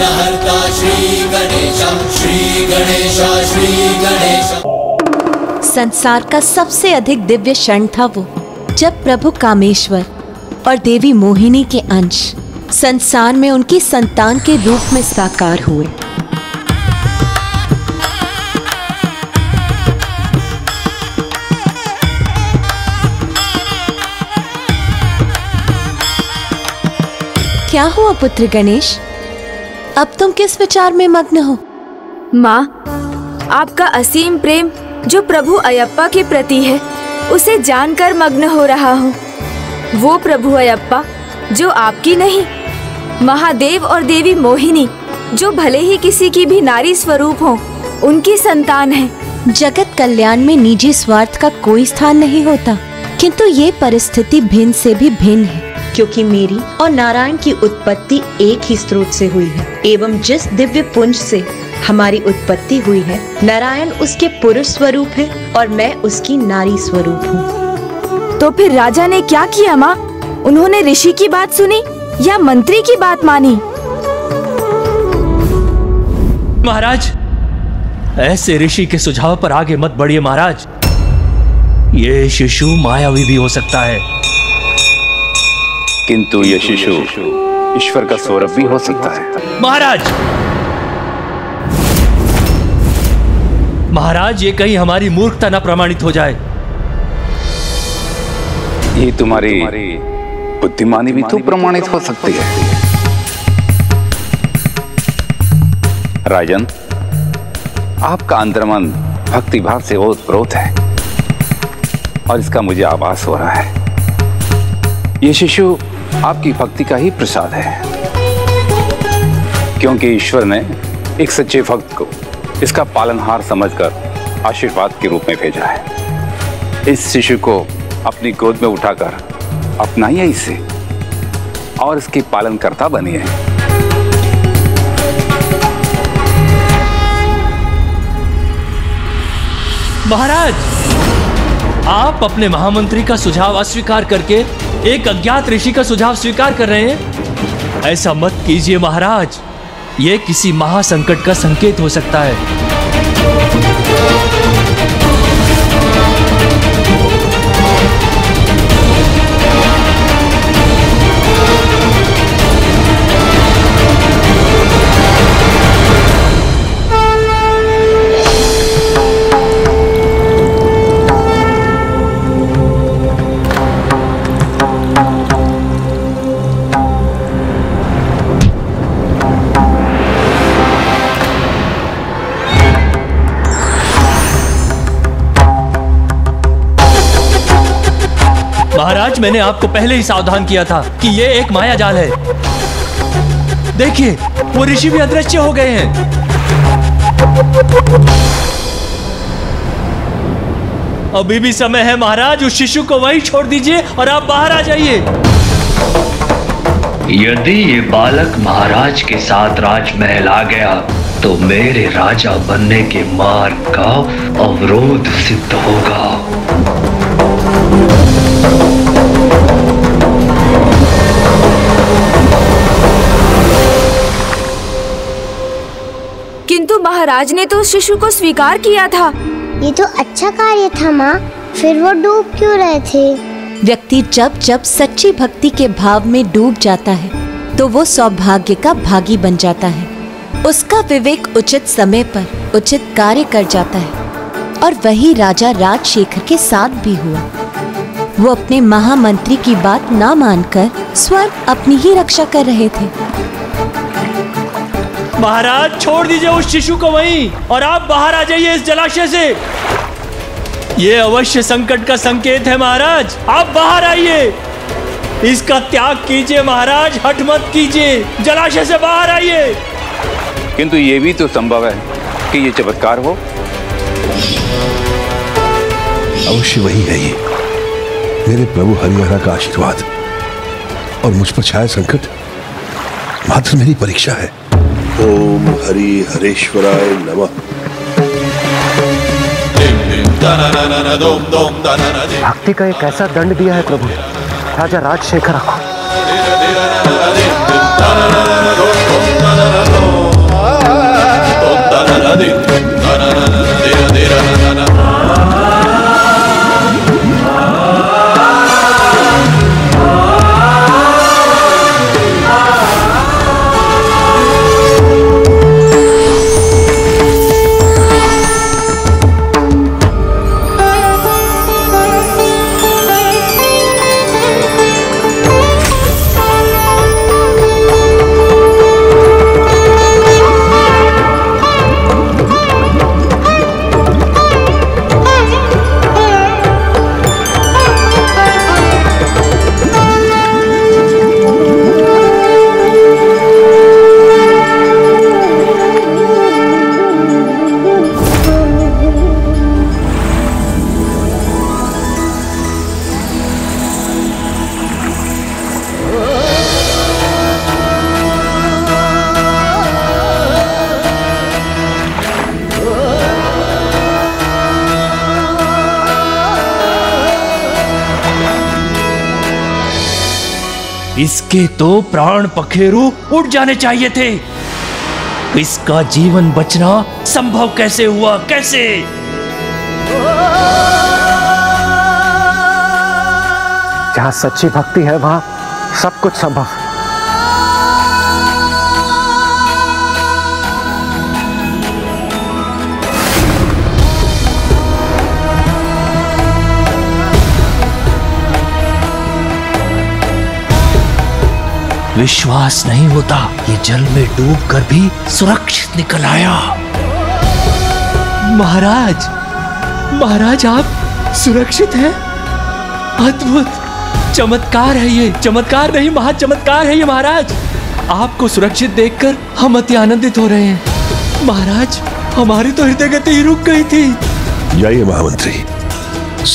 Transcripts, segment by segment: हरिहरता श्री गणेशा श्री गणेश। संसार का सबसे अधिक दिव्य क्षण था वो, जब प्रभु कामेश्वर और देवी मोहिनी के अंश संसार में उनकी संतान के रूप में साकार हुए। क्या हुआ पुत्र गणेश, अब तुम किस विचार में मग्न हो? माँ, आपका असीम प्रेम जो प्रभु अयप्पा के प्रति है उसे जानकर मग्न हो रहा हूँ। वो प्रभु अयप्पा जो आपकी नहीं, महादेव और देवी मोहिनी जो भले ही किसी की भी नारी स्वरूप हो, उनकी संतान है। जगत कल्याण में निजी स्वार्थ का कोई स्थान नहीं होता, किंतु ये परिस्थिति भिन्न से भी भिन्न है, क्योंकि मेरी और नारायण की उत्पत्ति एक ही स्रोत से हुई है एवं जिस दिव्य पुंज से हमारी उत्पत्ति हुई है, नारायण उसके पुरुष स्वरूप है और मैं उसकी नारी स्वरूप हूँ। तो फिर राजा ने क्या किया माँ? उन्होंने ऋषि की बात सुनी या मंत्री की बात मानी? महाराज, ऐसे ऋषि के सुझाव पर आगे मत बढ़िए। महाराज, ये शिशु मायावी भी हो सकता है, किंतु ये शिशु ईश्वर का सौरभ भी हो सकता है। महाराज, ये कहीं हमारी मूर्खता न प्रमाणित हो जाए। ये तुम्हारी बुद्धिमानी भी तो प्रमाणित हो सकती है। राजन, आपका अंतर्मन भक्ति भाव से ओतप्रोत है और इसका मुझे आभास हो रहा है। ये शिशु आपकी भक्ति का ही प्रसाद है, क्योंकि ईश्वर ने एक सच्चे भक्त को इसका पालनहार समझकर आशीर्वाद के रूप में भेजा है। इस शिशु को अपनी गोद में उठाकर अपनाइए इसे और इसके पालनकर्ता बनिए। महाराज, आप अपने महामंत्री का सुझाव अस्वीकार करके एक अज्ञात ऋषि का सुझाव स्वीकार कर रहे हैं। ऐसा मत कीजिए महाराज, ये किसी महासंकट का संकेत हो सकता है। महाराज, मैंने आपको पहले ही सावधान किया था कि ये एक माया जाल है। देखिए, वो ऋषि भी अदृश्य हो गए हैं। अभी भी समय है महाराज, उस शिशु को वहीं छोड़ दीजिए और आप बाहर आ जाइए। यदि ये बालक महाराज के साथ राजमहल आ गया तो मेरे राजा बनने के मार्ग का अवरोध सिद्ध होगा। किंतु महाराज ने तो उस शिशु को स्वीकार किया था। ये तो अच्छा कार्य था माँ, फिर वो डूब क्यों रहे थे? व्यक्ति जब जब सच्ची भक्ति के भाव में डूब जाता है तो वो सौभाग्य का भागी बन जाता है। उसका विवेक उचित समय पर उचित कार्य कर जाता है और वही राजा राजशेखर के साथ भी हुआ। वो अपने महामंत्री की बात ना मानकर स्वयं अपनी ही रक्षा कर रहे थे। महाराज, छोड़ दीजिए उस शिशु को वहीं और आप बाहर आ जाइए इस जलाशय से। ये अवश्य संकट का संकेत है महाराज, आप बाहर आइए। इसका त्याग कीजिए महाराज, हट मत कीजिए, जलाशय से बाहर आइए। किंतु ये भी तो संभव है कि ये चमत्कार हो। अवश्य वही है ये, मेरे प्रभु हरिहर का आशीर्वाद और मुझ पर छाया संकट मात्र मेरी परीक्षा है। ओम हरि हरेश्वराय नमः। भक्ति का एक ऐसा दंड दिया है प्रभु राजा राजशेखर को। इसके तो प्राण पखेरु उड़ जाने चाहिए थे। इसका जीवन बचना संभव कैसे हुआ? कैसे? जहां सच्ची भक्ति है वहां सब कुछ संभव है। विश्वास नहीं होता, ये जल में डूब कर भी सुरक्षित निकल आया। महाराज, महाराज आप सुरक्षित हैं? अद्भुत चमत्कार है ये। चमत्कार नहीं, महा चमत्कार है ये महाराज। आपको सुरक्षित देखकर हम अति आनंदित हो रहे हैं। महाराज, हमारी तो हृदय गति ही रुक गई थी। जाइए महामंत्री,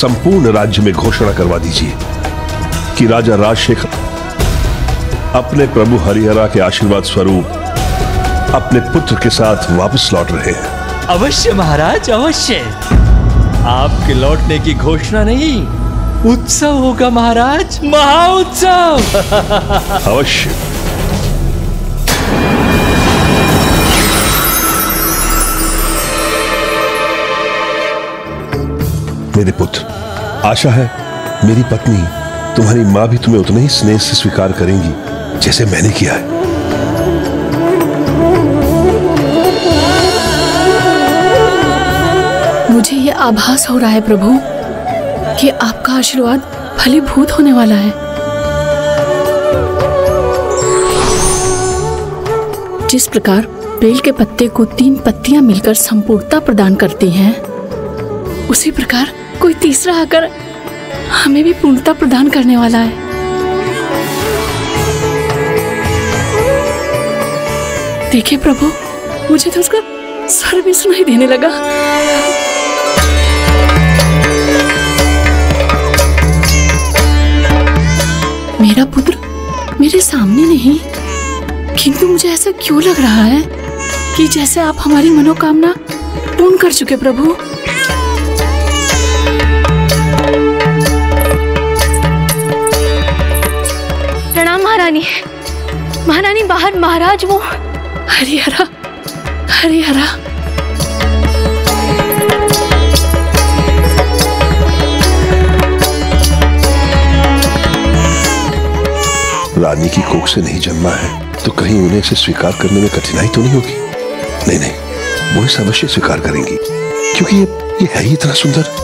संपूर्ण राज्य में घोषणा करवा दीजिए कि राजा राजशेखर अपने प्रभु हरिहरा के आशीर्वाद स्वरूप अपने पुत्र के साथ वापस लौट रहे हैं। अवश्य महाराज, अवश्य। आपके लौटने की घोषणा नहीं, उत्सव होगा महाराज, महा उत्सव। अवश्य। मेरे पुत्र, आशा है मेरी पत्नी तुम्हारी माँ भी तुम्हें उतने ही स्नेह से स्वीकार करेंगी जैसे मैंने किया है। मुझे ये आभास हो रहा है प्रभु कि आपका आशीर्वाद फलीभूत होने वाला है। जिस प्रकार बेल के पत्ते को 3 पत्तियां मिलकर संपूर्णता प्रदान करती हैं, उसी प्रकार कोई तीसरा आकर हमें भी पूर्णता प्रदान करने वाला है। देखिए प्रभु, मुझे तो उसका सर भी सुनाई देने लगा। मेरा पुत्र मेरे सामने नहीं, किंतु मुझे ऐसा क्यों लग रहा है कि जैसे आप हमारी मनोकामना पूर्ण कर चुके प्रभु। प्रणाम महारानी। महारानी, बाहर महाराज वो हरिहरा, हरिहरा। रानी की कोख से नहीं जन्मा है तो कहीं उन्हें इसे स्वीकार करने में कठिनाई तो नहीं होगी? नहीं नहीं, वो इसे अवश्य स्वीकार करेंगी क्योंकि ये है ही इतना सुंदर।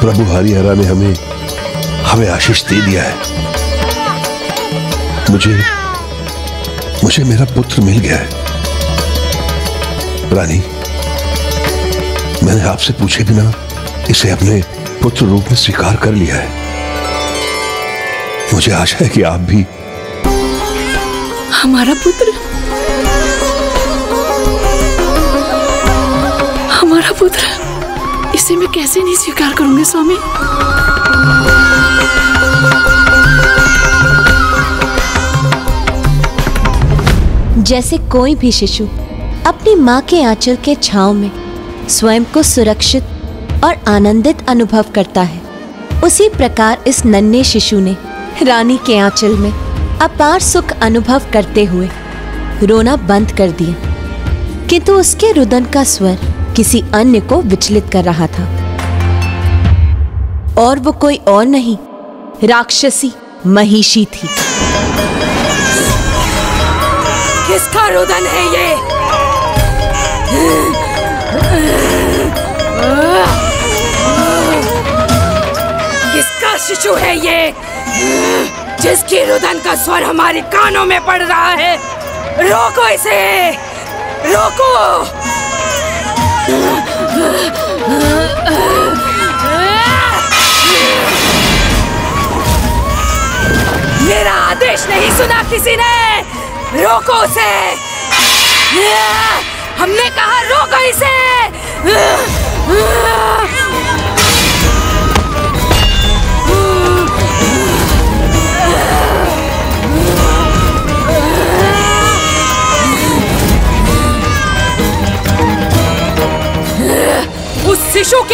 प्रभु हरिहरा ने हमें आशीष दे दिया है। मुझे मेरा पुत्र मिल गया है। रानी, मैंने आपसे पूछे बिना इसे अपने पुत्र रूप में स्वीकार कर लिया है। मुझे आशा है कि आप भी हमारा पुत्र। इसे मैं कैसे नहीं स्वीकार करूंगी स्वामी। जैसे कोई भी शिशु अपनी माँ के आंचल के छांव में स्वयं को सुरक्षित और आनंदित अनुभव करता है, उसी प्रकार इस नन्हे शिशु ने रानी के आंचल में अपार सुख अनुभव करते हुए रोना बंद कर दिया, किंतु उसके रुदन का स्वर किसी अन्य को विचलित कर रहा था, और वो कोई और नहीं, राक्षसी महिषी थी। किसका रुदन है ये? किसका शिशु है ये जिसकी रुदन का स्वर हमारे कानों में पड़ रहा है? रोको इसे, रोको। मेरा आदेश नहीं सुना किसी ने, रोको उसे। हमने कहा रोको इसे।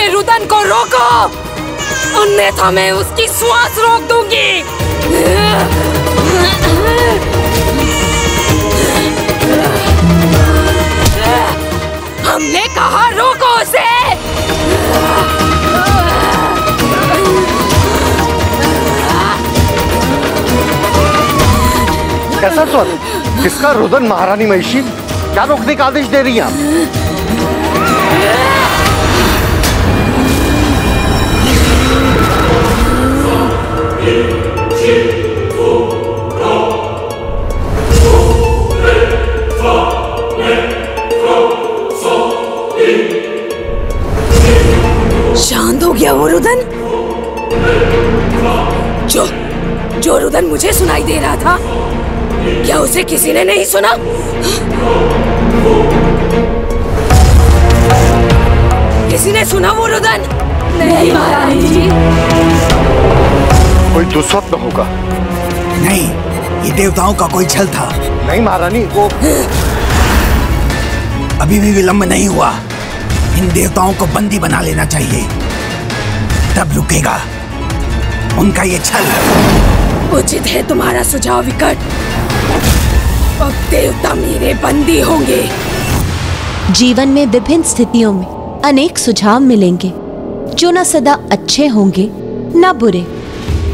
उसके रुदन को रोको, अन्यथा मैं उसकी श्वास रोक दूंगी। हमने कहा रोको उसे। कैसा स्वाद? इसका रुदन महारानी महिषी क्या रोकने का आदेश दे रही है? शांत हो गया वो रुदन। जो रुदन मुझे सुनाई दे रहा था, क्या उसे किसी ने नहीं सुना? किसी ने सुना वो रुदन? नहीं महारानी जी। कोई दुस्वप्न होगा। नहीं, ये देवताओं का कोई छल था। नहीं महारानी, वो अभी भी विलंब नहीं हुआ। इन देवताओं को बंदी बना लेना चाहिए, तब रुकेगा उनका ये छल। उचित है तुम्हारा सुझाव विकट। अब देवता मेरे बंदी होंगे। जीवन में विभिन्न स्थितियों में अनेक सुझाव मिलेंगे, जो न सदा अच्छे होंगे न बुरे।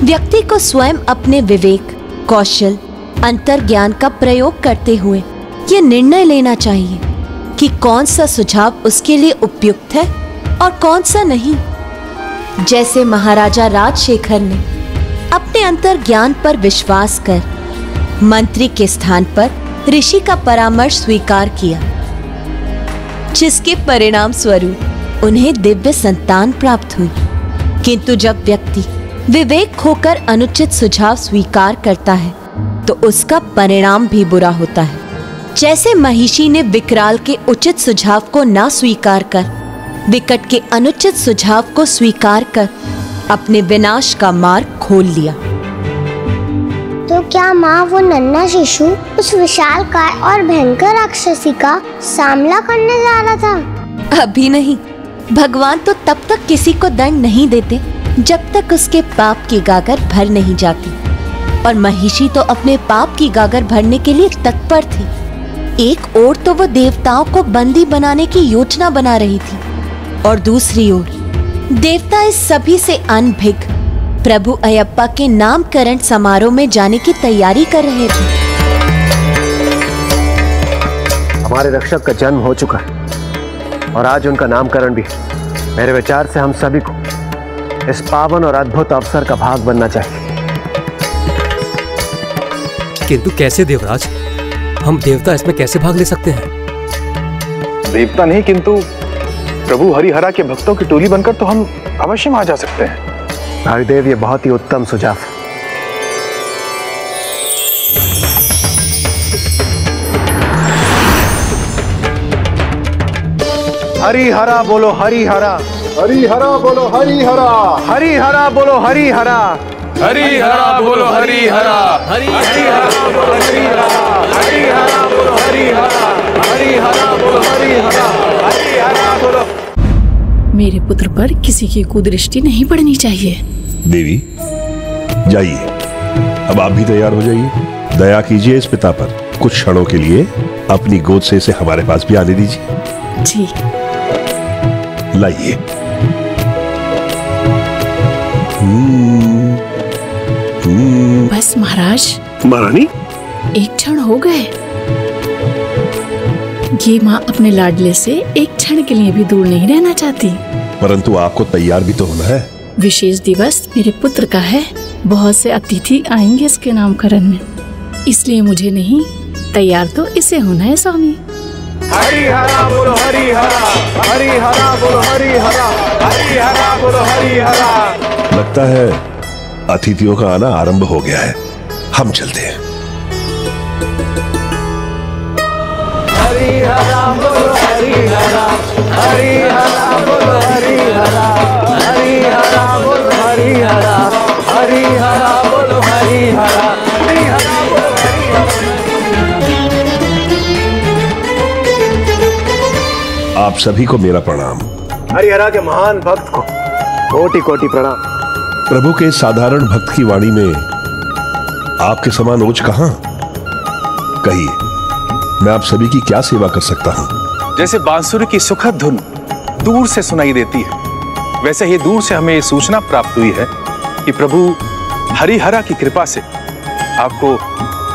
व्यक्ति को स्वयं अपने विवेक, कौशल, अंतर्ज्ञान का प्रयोग करते हुए ये निर्णय लेना चाहिए कि कौन सा सुझाव उसके लिए उपयुक्त है और कौन सा नहीं। जैसे महाराजा राजशेखर ने अपने अंतर्ज्ञान पर विश्वास कर मंत्री के स्थान पर ऋषि का परामर्श स्वीकार किया, जिसके परिणाम स्वरूप उन्हें दिव्य संतान प्राप्त हुई। किंतु जब व्यक्ति विवेक खोकर अनुचित सुझाव स्वीकार करता है तो उसका परिणाम भी बुरा होता है। जैसे महिषी ने विकराल के उचित सुझाव को ना स्वीकार कर विकट के अनुचित सुझाव को स्वीकार कर अपने विनाश का मार्ग खोल लिया। तो क्या माँ वो नन्हा शिशु उस विशालकाय और भयंकर राक्षसी का सामना करने जा रहा था? अभी नहीं। भगवान तो तब तक किसी को दंड नहीं देते जब तक उसके पाप की गागर भर नहीं जाती, और महिषी तो अपने पाप की गागर भरने के लिए तत्पर थी। एक ओर तो वो देवताओं को बंदी बनाने की योजना बना रही थी, और दूसरी ओर देवता इस सभी से अनभिज्ञ प्रभु अयप्पा के नामकरण समारोह में जाने की तैयारी कर रहे थे। हमारे रक्षक का जन्म हो चुका है और आज उनका नामकरण भी। मेरे विचार से हम सभी को इस पावन और अद्भुत अवसर का भाग बनना चाहिए। किंतु कैसे देवराज? हम देवता इसमें कैसे भाग ले सकते हैं? देवता नहीं किंतु प्रभु हरिहरा के भक्तों की टोली बनकर तो हम अवश्य आ जा सकते हैं। हरिदेव, ये बहुत ही उत्तम सुझाव। हरिहरा बोलो हरिहरा, हरिहरा बोलो हरिहरा, हरिहरा बोलो हरिहरा, हरिहरा बोलो हरिहरा, हरिहरा बोलो हरिहरा, हरिहरा बोलो हरिहरा, हरिहरा बोलो हरिहरा, हरिहरा बोलो। मेरे पुत्र पर किसी की कुदृष्टि नहीं पड़नी चाहिए। देवी जाइए, अब आप भी तैयार हो जाइए। दया कीजिए इस पिता पर, कुछ क्षणों के लिए अपनी गोद से इसे हमारे पास भी आने दीजिए। जी लाइए। बस महाराज। महारानी, एक क्षण हो गए। ये माँ अपने लाडले से एक क्षण के लिए भी दूर नहीं रहना चाहती। परंतु आपको तैयार भी तो होना है। विशेष दिवस मेरे पुत्र का है, बहुत से अतिथि आएंगे इसके नामकरण में, इसलिए मुझे नहीं, तैयार तो इसे होना है स्वामी। हरिहरा बोलो हरिहरा, हरिहरा बोलो हरिहरा, हरिहरा बोलो हरिहरा। लगता है अतिथियों का आना आरंभ हो गया है, हम चलते हैं। हरिहरा बोलो हरिहरा, हरिहरा बोलो हरिहरा, हरिहरा बोलो हरिहरा, हरिहरा बोलो हरिहरा, हरिहरा बोलो हरिहरा। आप सभी को मेरा प्रणाम। हरिहरा के महान भक्त को कोटि कोटि प्रणाम। प्रभु के साधारण भक्त की वाणी में आपके समान ओज कहां? कहिए, मैं आप सभी की क्या सेवा कर सकता हूं? जैसे बांसुरी की सुखद धुन दूर से सुनाई देती है, वैसे ही दूर से हमें सूचना प्राप्त हुई है कि प्रभु हरिहरा की कृपा से आपको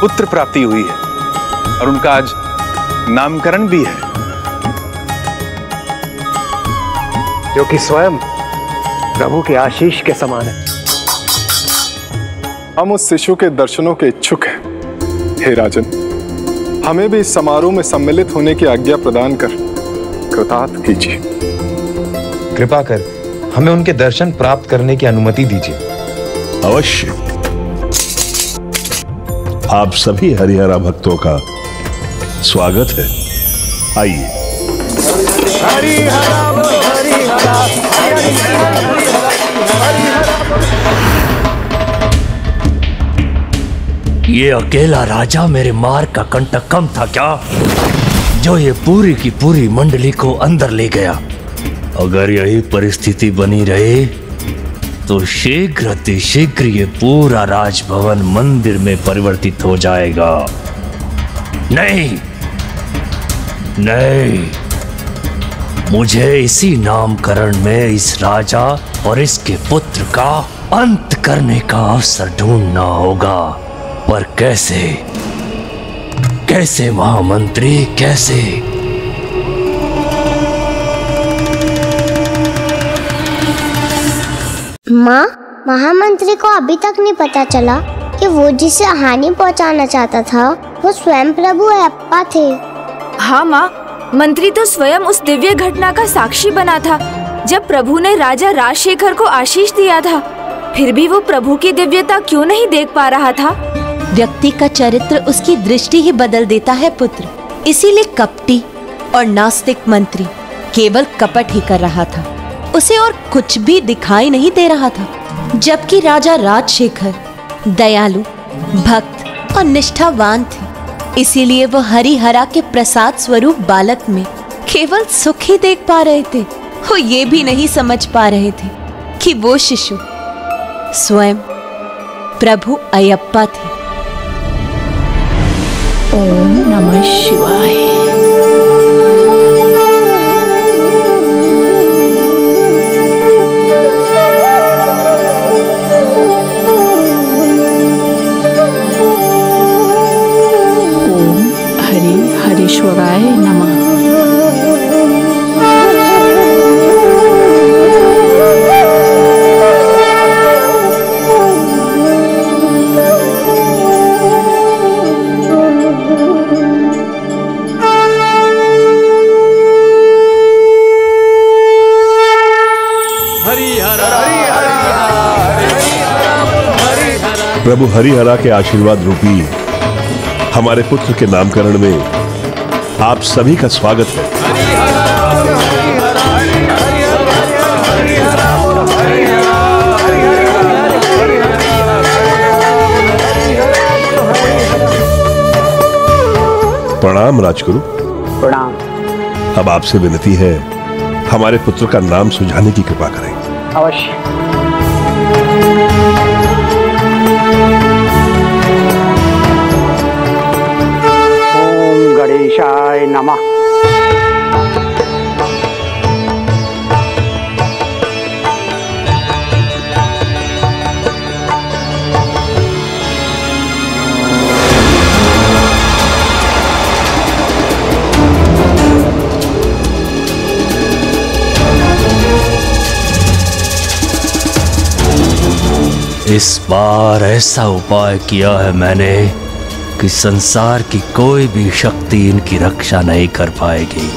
पुत्र प्राप्ति हुई है और उनका आज नामकरण भी है, जो कि स्वयं प्रभु के आशीष के समान है। हम उस शिशु के दर्शनों के इच्छुक हैं। हे राजन, हमें भी इस समारोह में सम्मिलित होने की आज्ञा प्रदान कर कृतार्थ कीजिए। कृपा कर हमें उनके दर्शन प्राप्त करने की अनुमति दीजिए। अवश्य। आप सभी हरिहरा भक्तों का स्वागत है। आइए। ये अकेला राजा मेरे मार्ग का कंटक कम था क्या, जो ये पूरी की पूरी मंडली को अंदर ले गया? अगर यही परिस्थिति बनी रही तो शीघ्र ये पूरा राजभवन मंदिर में परिवर्तित हो जाएगा। नहीं नहीं, मुझे इसी नामकरण में इस राजा और इसके पुत्र का अंत करने का अवसर ढूंढना होगा। पर कैसे कैसे महामंत्री, कैसे? माँ, महामंत्री को अभी तक नहीं पता चला कि वो जिसे हानि पहुंचाना चाहता था वो स्वयं प्रभु अयप्पा थे। हाँ माँ, मंत्री तो स्वयं उस दिव्य घटना का साक्षी बना था जब प्रभु ने राजा राजशेखर को आशीष दिया था। फिर भी वो प्रभु की दिव्यता क्यों नहीं देख पा रहा था? व्यक्ति का चरित्र उसकी दृष्टि ही बदल देता है पुत्र। इसीलिए कपटी और नास्तिक मंत्री केवल कपट ही कर रहा था, उसे और कुछ भी दिखाई नहीं दे रहा था। जबकि राजा राजशेखर दयालु, भक्त और निष्ठावान थे, इसीलिए वो हरिहरा के प्रसाद स्वरूप बालक में केवल सुख ही देख पा रहे थे। वो ये भी नहीं समझ पा रहे थे कि वो शिशु स्वयं प्रभु अयप्पा थे। ओम नमः शिवाय। ओम हरि हरीश्वराय नमः। प्रभु हरिहरा के आशीर्वाद रूपी हमारे पुत्र के नामकरण में आप सभी का स्वागत है। प्रणाम राजगुरु। प्रणाम। अब आपसे विनती है, हमारे पुत्र का नाम सुझाने की कृपा करें। अवश्य। गणेशाय नमः। इस बार ऐसा उपाय किया है मैंने कि संसार की कोई भी शक्ति इनकी रक्षा नहीं कर पाएगी।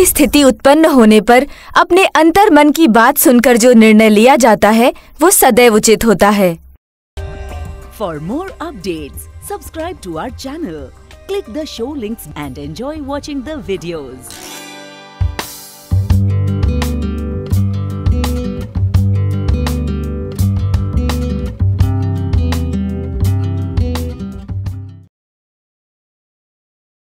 की स्थिति उत्पन्न होने पर अपने अंतर्मन की बात सुनकर जो निर्णय लिया जाता है वो सदैव उचित होता है। For more updates Subscribe to our channel, click the show links and enjoy watching the videos.